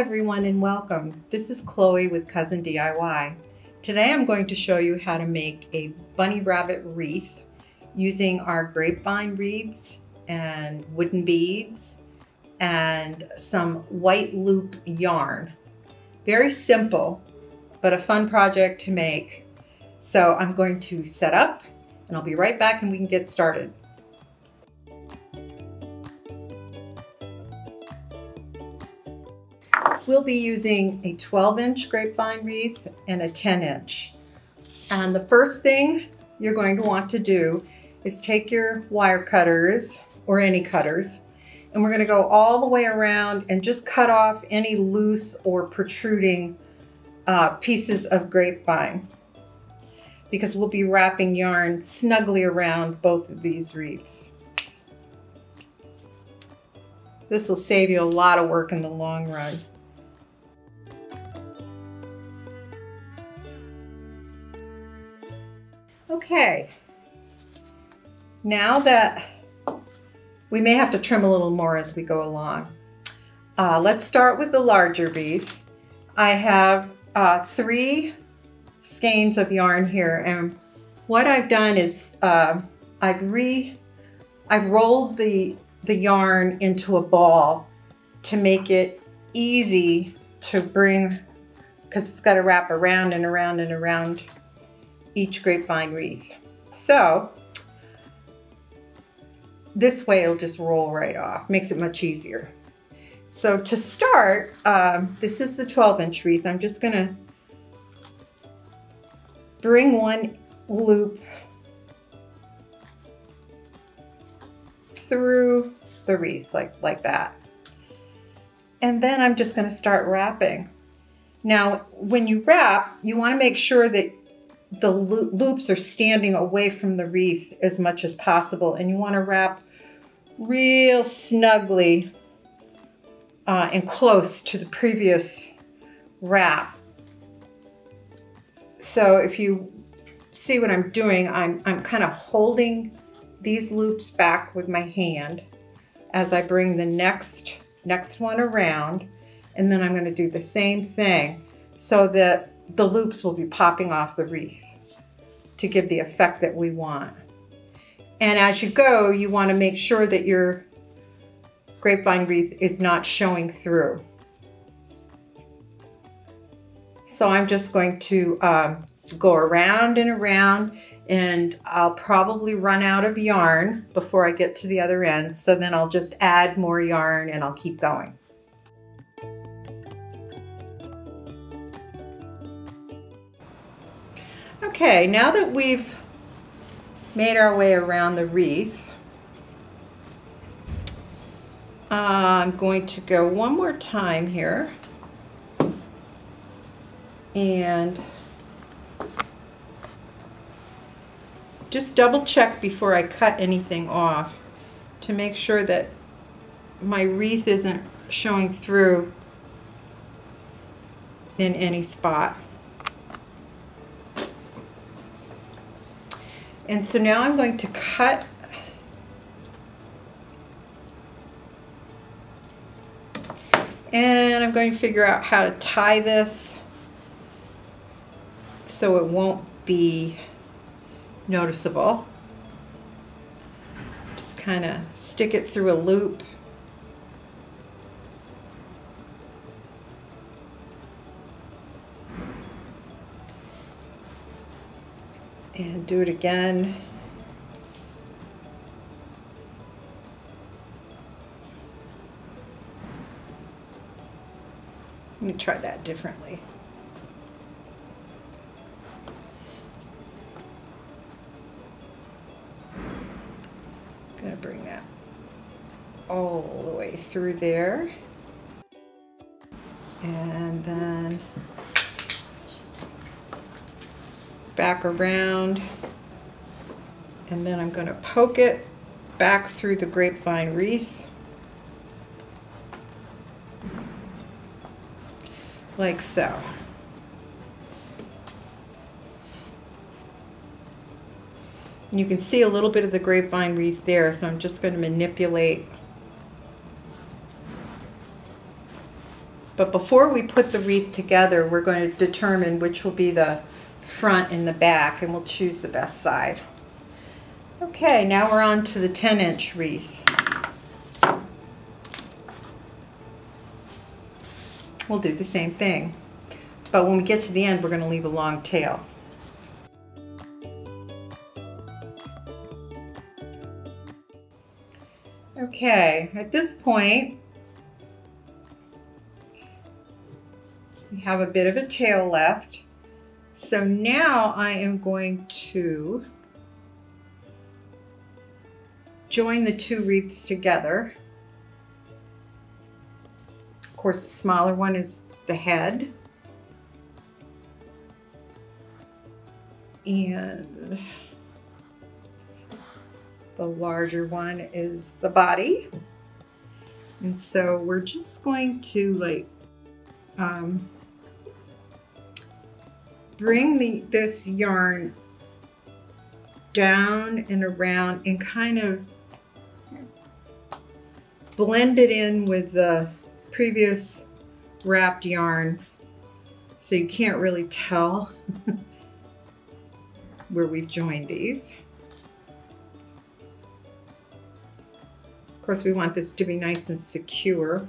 everyone and welcome. This is Chloe with Cousin DIY. Today I'm going to show you how to make a bunny rabbit wreath using our grapevine wreaths and wooden beads and some white loop yarn. Very simple, but a fun project to make. So I'm going to set up and I'll be right back and we can get started. We'll be using a 12-inch grapevine wreath and a 10-inch. And the first thing you're going to want to do is take your wire cutters or any cutters, and we're going to go all the way around and just cut off any loose or protruding pieces of grapevine, because we'll be wrapping yarn snugly around both of these wreaths. This will save you a lot of work in the long run. Okay, now that we may have to trim a little more as we go along. Let's start with the larger wreath. I have three skeins of yarn here, and what I've done is I've rolled the yarn into a ball to make it easy to bring, because it's got to wrap around and around and around each grapevine wreath. So this way it'll just roll right off, makes it much easier. So to start, this is the 12-inch wreath. I'm just gonna bring one loop through the wreath like that. And then I'm just gonna start wrapping. Now, when you wrap, you wanna make sure that the loops are standing away from the wreath as much as possible, and you want to wrap real snugly and close to the previous wrap. So if you see what I'm doing, I'm kind of holding these loops back with my hand as I bring the next one around, and then I'm going to do the same thing so that the loops will be popping off the wreath to give the effect that we want. And as you go, you want to make sure that your grapevine wreath is not showing through. So I'm just going to go around, and I'll probably run out of yarn before I get to the other end. So then I'll just add more yarn and I'll keep going. Okay, now that we've made our way around the wreath, I'm going to go one more time here and just double check before I cut anything off to make sure that my wreath isn't showing through in any spot. And so now I'm going to cut and I'm going to figure out how to tie this so it won't be noticeable. Just kind of stick it through a loop. And do it again. Let me try that differently. I'm gonna bring that all the way through there. And then back around, and then I'm going to poke it back through the grapevine wreath like so. And you can see a little bit of the grapevine wreath there, so I'm just going to manipulate But before we put the wreath together, we're going to determine which will be the front and the back, and we'll choose the best side. Okay, now we're on to the 10-inch wreath. We'll do the same thing, but when we get to the end, we're going to leave a long tail. Okay, at this point, we have a bit of a tail left. So now I am going to join the two wreaths together. Of course, the smaller one is the head. And the larger one is the body. And so we're just going to like bring this yarn down and around and kind of blend it in with the previous wrapped yarn, so you can't really tell where we've joined these. Of course, we want this to be nice and secure.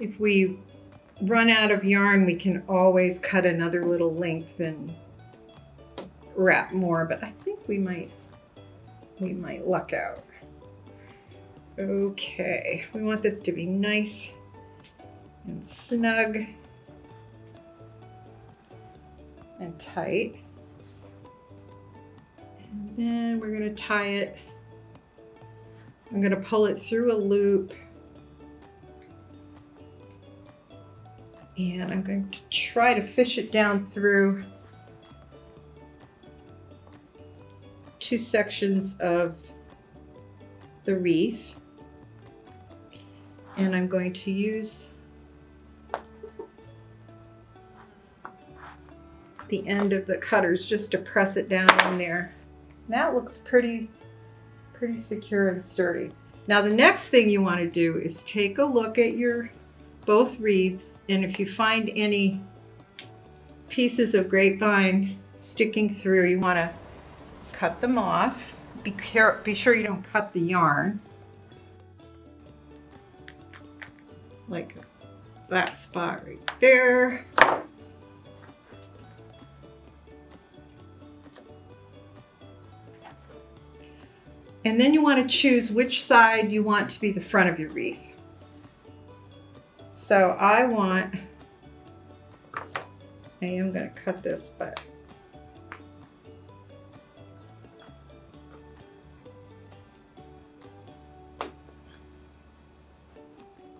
If we run out of yarn, we can always cut another little length and wrap more, but I think we might luck out. Okay, we want this to be nice and snug and tight. And then we're gonna tie it. I'm gonna pull it through a loop. And I'm going to try to fish it down through two sections of the wreath. And I'm going to use the end of the cutters just to press it down in there. That looks pretty secure and sturdy. Now the next thing you want to do is take a look at your both wreaths, and if you find any pieces of grapevine sticking through, you want to cut them off. Be sure you don't cut the yarn. Like that spot right there. And then you want to choose which side you want to be the front of your wreath. So I am going to cut this, but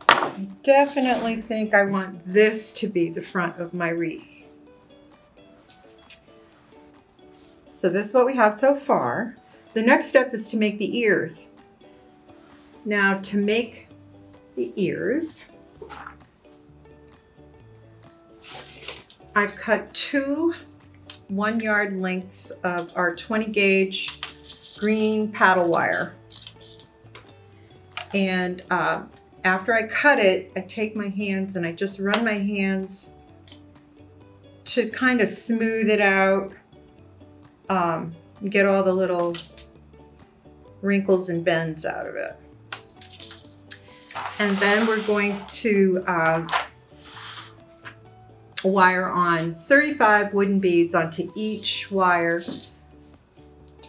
I definitely think I want this to be the front of my wreath. So this is what we have so far. The next step is to make the ears. Now to make the ears, I've cut two 1-yard lengths of our 20-gauge green paddle wire. And after I cut it, I take my hands and I just run my hands to kind of smooth it out, get all the little wrinkles and bends out of it. And then we're going to wire on 35 wooden beads onto each wire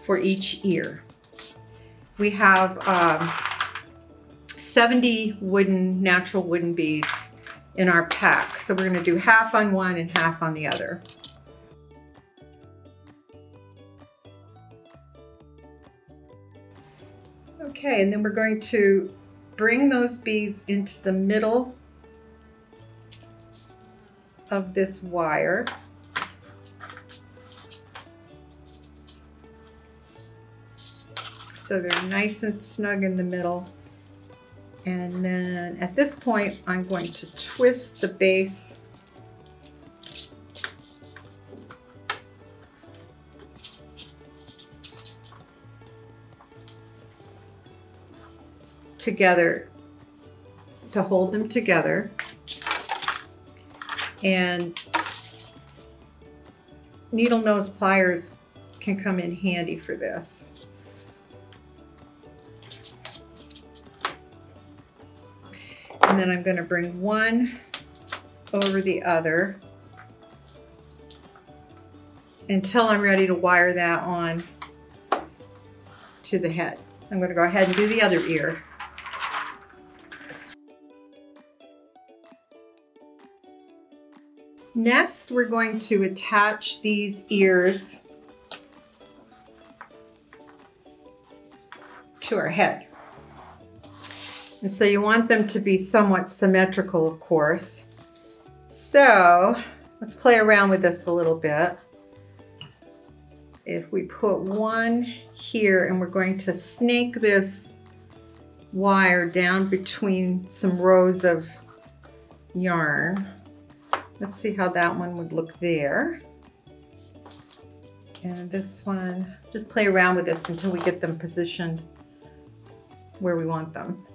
for each ear. We have 70 natural wooden beads in our pack. So we're going to do half on one and half on the other. Okay, and then we're going to bring those beads into the middle of this wire. So they're nice and snug in the middle. And then at this point, I'm going to twist the base together to hold them together. And needle nose pliers can come in handy for this. And then I'm going to bring one over the other until I'm ready to wire that on to the head. I'm going to go ahead and do the other ear. Next, we're going to attach these ears to our head. And so you want them to be somewhat symmetrical, of course. So let's play around with this a little bit. If we put one here, and we're going to snake this wire down between some rows of yarn. Let's see how that one would look there. And this one, just play around with this until we get them positioned where we want them.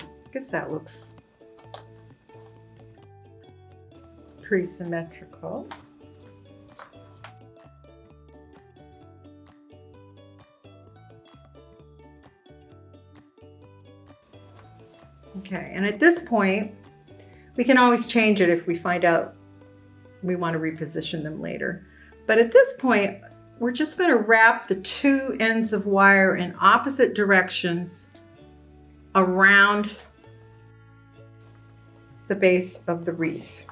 I guess that looks pretty symmetrical. Okay, and at this point, we can always change it if we find out we want to reposition them later. But at this point, we're just going to wrap the two ends of wire in opposite directions around the base of the wreath.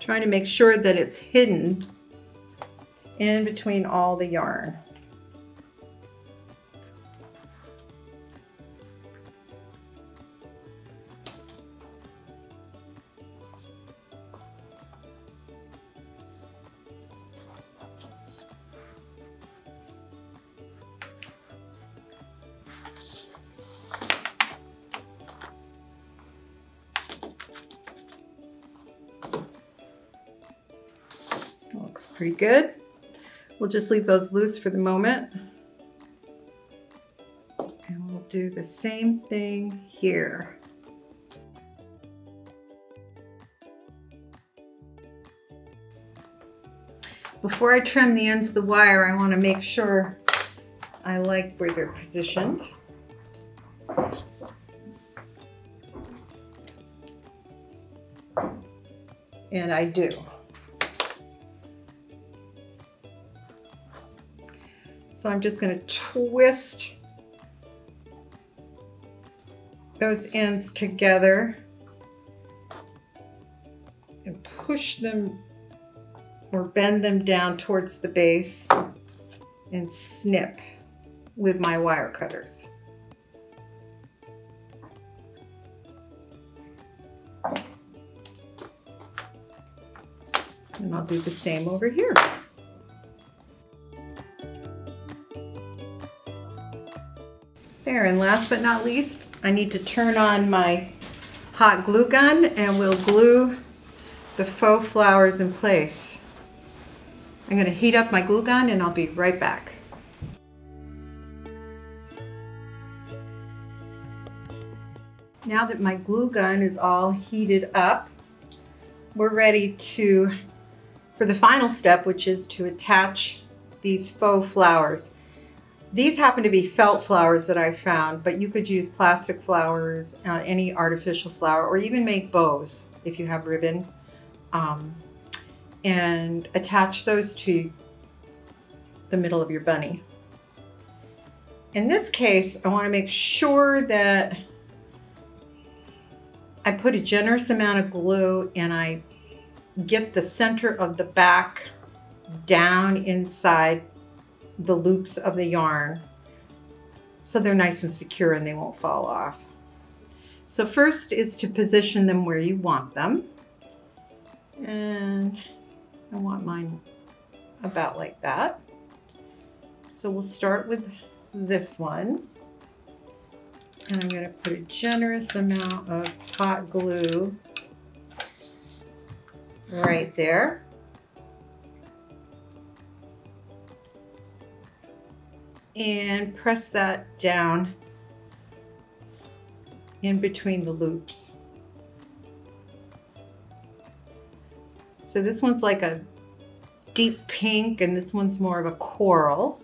Trying to make sure that it's hidden in between all the yarn. Pretty good. We'll just leave those loose for the moment. And we'll do the same thing here. Before I trim the ends of the wire, I want to make sure I like where they're positioned. And I do. So I'm just going to twist those ends together and push them or bend them down towards the base and snip with my wire cutters. And I'll do the same over here. There, and last but not least, I need to turn on my hot glue gun and we'll glue the faux flowers in place. I'm going to heat up my glue gun and I'll be right back. Now that my glue gun is all heated up, we're ready for the final step, which is to attach these faux flowers. These happen to be felt flowers that I found, but you could use plastic flowers, any artificial flower, or even make bows. if you have ribbon, and attach those to the middle of your bunny. In this case, I want to make sure that I put a generous amount of glue and I get the center of the back down inside the loops of the yarn so they're nice and secure and they won't fall off. So first is to position them where you want them. And I want mine about like that. So we'll start with this one. And I'm going to put a generous amount of hot glue right there. And press that down in between the loops. So this one's like a deep pink and this one's more of a coral.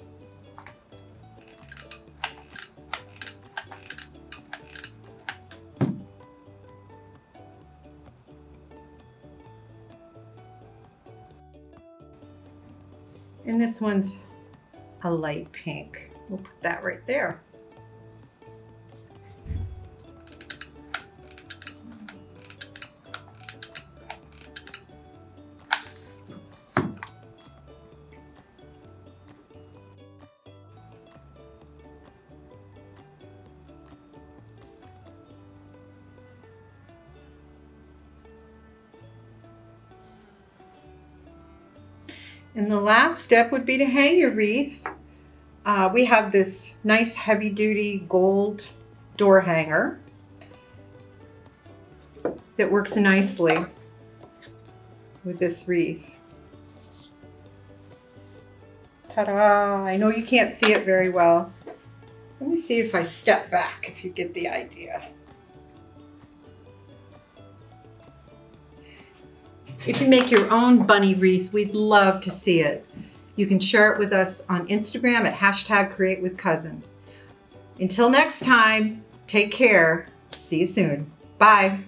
And this one's a light pink. We'll put that right there. And the last step would be to hang your wreath. We have this nice heavy duty gold door hanger that works nicely with this wreath. Ta-da! I know you can't see it very well. Let me see if I step back, if you get the idea. If you make your own bunny wreath, we'd love to see it. You can share it with us on Instagram at #CreateWithCousin. Until next time, take care. See you soon. Bye.